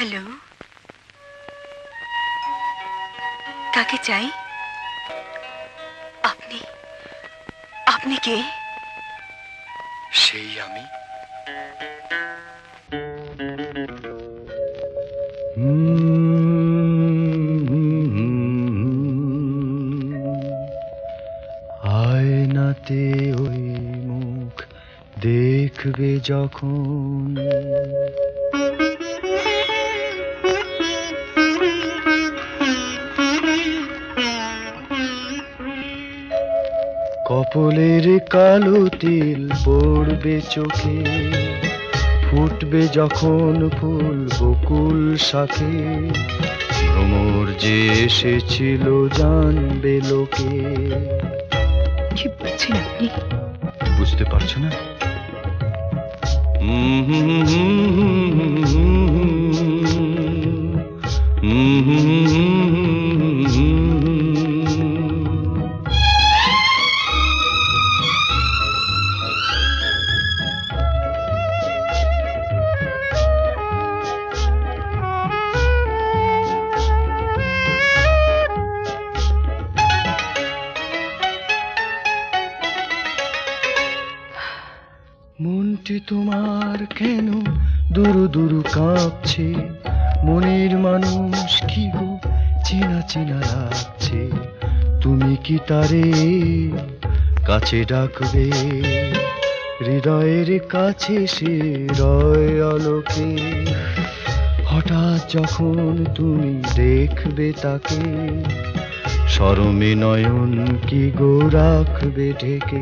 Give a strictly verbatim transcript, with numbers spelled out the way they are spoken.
Hello काके चाई आपने आपने के शेही आमी आयनाते ओई मुख देखबे जखन কপলের কালো তিল পড়বে চোখে ফুটবে যখন ফুল বকুল শাখে ভ্রমর যে এসেছিল জানবে লোকে। কি বুঝছেন আপনি? বুঝতে পারছো না? তোমার কেন দুরু দুরু কাঁপছে মনের মানুষ কি গো চেনা চেনা লাগছে তুমি কি তারে কাছে ডাকবে হৃদয়ের কাছে সে রয় আলোকে হঠাৎ যখন তুমি দেখবে তাকে শরমে নয়ন কি গো রাখবে ঢেকে।